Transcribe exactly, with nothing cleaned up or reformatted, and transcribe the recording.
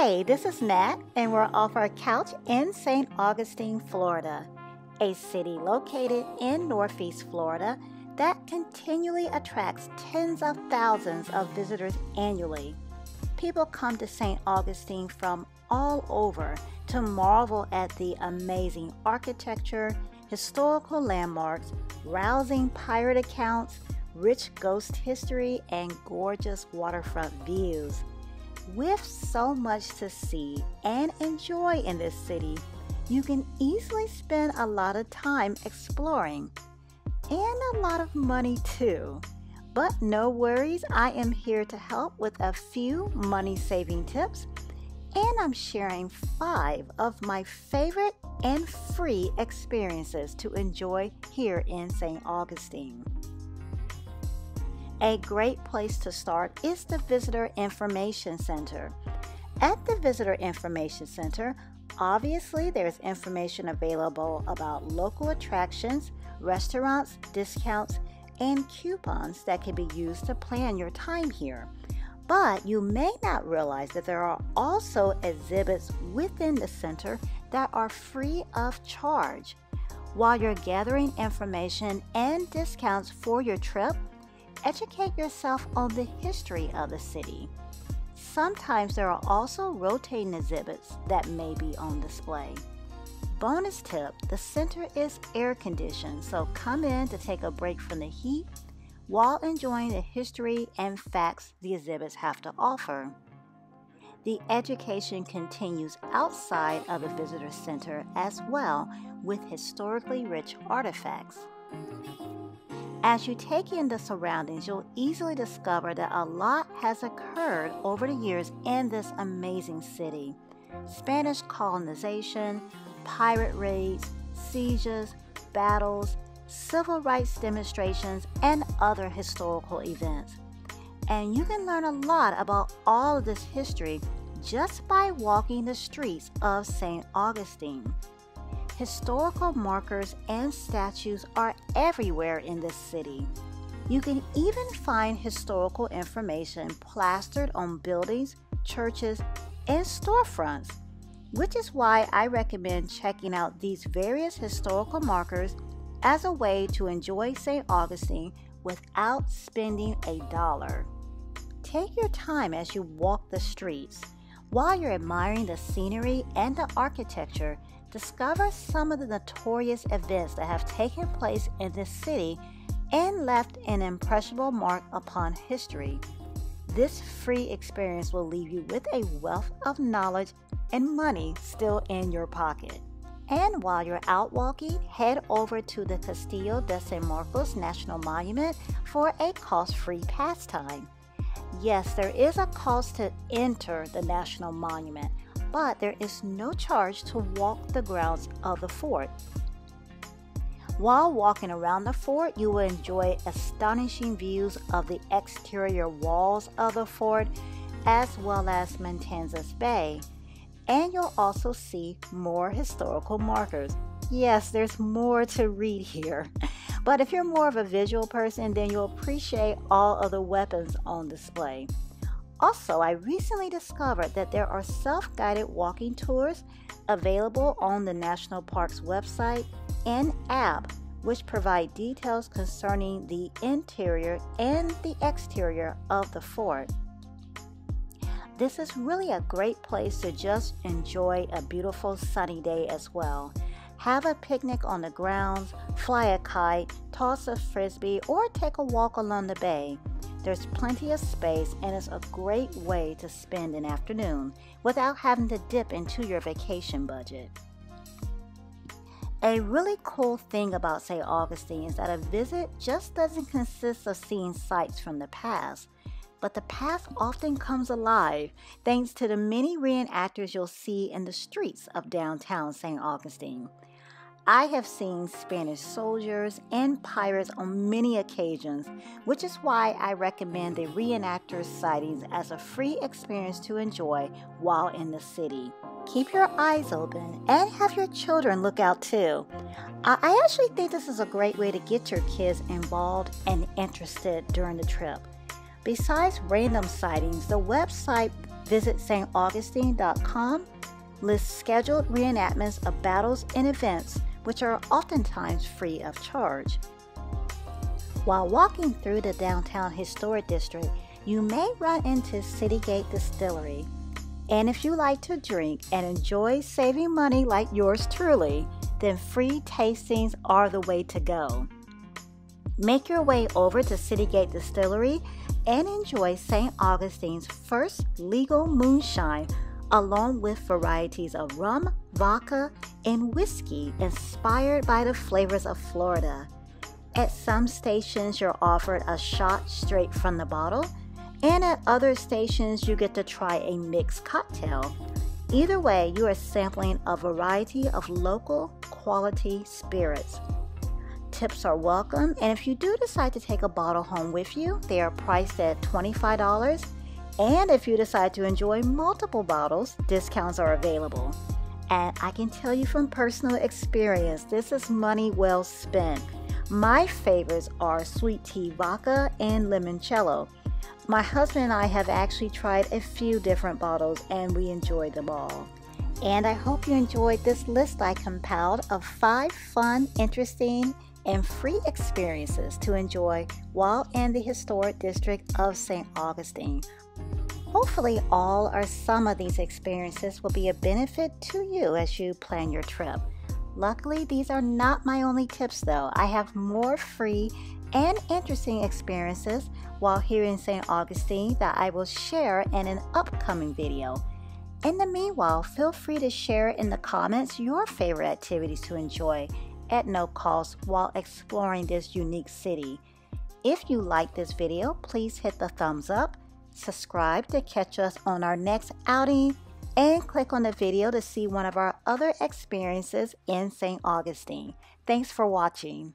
Hey, this is Nat, and we're off our couch in Saint Augustine, Florida, a city located in Northeast Florida that continually attracts tens of thousands of visitors annually. People come to Saint Augustine from all over to marvel at the amazing architecture, historical landmarks, rousing pirate accounts, rich ghost history, and gorgeous waterfront views. With so much to see and enjoy in this city, you can easily spend a lot of time exploring and a lot of money too. But no worries, I am here to help with a few money-saving tips, and I'm sharing five of my favorite and free experiences to enjoy here in Saint Augustine. A great place to start is the Visitor Information Center. At the Visitor Information Center, obviously there's information available about local attractions, restaurants, discounts, and coupons that can be used to plan your time here. But you may not realize that there are also exhibits within the center that are free of charge. While you're gathering information and discounts for your trip, educate yourself on the history of the city. Sometimes there are also rotating exhibits that may be on display. Bonus tip, the center is air-conditioned, so come in to take a break from the heat while enjoying the history and facts the exhibits have to offer. The education continues outside of the visitor center as well, with historically rich artifacts. As you take in the surroundings, you'll easily discover that a lot has occurred over the years in this amazing city. Spanish colonization, pirate raids, sieges, battles, civil rights demonstrations, and other historical events. And you can learn a lot about all of this history just by walking the streets of Saint Augustine. Historical markers and statues are everywhere in this city. You can even find historical information plastered on buildings, churches, and storefronts, which is why I recommend checking out these various historical markers as a way to enjoy Saint Augustine without spending a dollar. Take your time as you walk the streets. While you're admiring the scenery and the architecture, discover some of the notorious events that have taken place in this city and left an impressionable mark upon history. This free experience will leave you with a wealth of knowledge and money still in your pocket. And while you're out walking, head over to the Castillo de San Marcos National Monument for a cost-free pastime. Yes, there is a cost to enter the National Monument, but there is no charge to walk the grounds of the fort. While walking around the fort, you will enjoy astonishing views of the exterior walls of the fort, as well as Matanzas Bay. And you'll also see more historical markers. Yes, there's more to read here. But if you're more of a visual person, then you'll appreciate all of the weapons on display. Also, I recently discovered that there are self-guided walking tours available on the National Park's website and app, which provide details concerning the interior and the exterior of the fort. This is really a great place to just enjoy a beautiful sunny day as well. Have a picnic on the grounds, fly a kite, toss a frisbee, or take a walk along the bay. There's plenty of space, and it's a great way to spend an afternoon without having to dip into your vacation budget. A really cool thing about Saint Augustine is that a visit just doesn't consist of seeing sights from the past, but the past often comes alive thanks to the many reenactors you'll see in the streets of downtown Saint Augustine. I have seen Spanish soldiers and pirates on many occasions, which is why I recommend the reenactors' sightings as a free experience to enjoy while in the city. Keep your eyes open and have your children look out too. I actually think this is a great way to get your kids involved and interested during the trip. Besides random sightings, the website visit Saint Augustine dot com lists scheduled reenactments of battles and events, which are oftentimes free of charge. While walking through the downtown historic district, you may run into Citygate Distillery. And if you like to drink and enjoy saving money like yours truly, then free tastings are the way to go. Make your way over to Citygate Distillery and enjoy Saint Augustine's first legal moonshine, along with varieties of rum, vodka, and whiskey inspired by the flavors of Florida. At some stations, you're offered a shot straight from the bottle, and at other stations, you get to try a mixed cocktail. Either way, you are sampling a variety of local quality spirits. Tips are welcome, and if you do decide to take a bottle home with you, they are priced at twenty-five dollars, and if you decide to enjoy multiple bottles, discounts are available. And I can tell you from personal experience, this is money well spent. My favorites are sweet tea vodka and limoncello. My husband and I have actually tried a few different bottles and we enjoyed them all. And I hope you enjoyed this list I compiled of five fun, interesting, and free experiences to enjoy while in the historic district of Saint Augustine. Hopefully all or some of these experiences will be a benefit to you as you plan your trip. Luckily, these are not my only tips though. I have more free and interesting experiences while here in Saint Augustine that I will share in an upcoming video. In the meanwhile, feel free to share in the comments your favorite activities to enjoy at no cost while exploring this unique city. If you like this video, please hit the thumbs up, subscribe to catch us on our next outing, and click on the video to see one of our other experiences in Saint Augustine. Thanks for watching.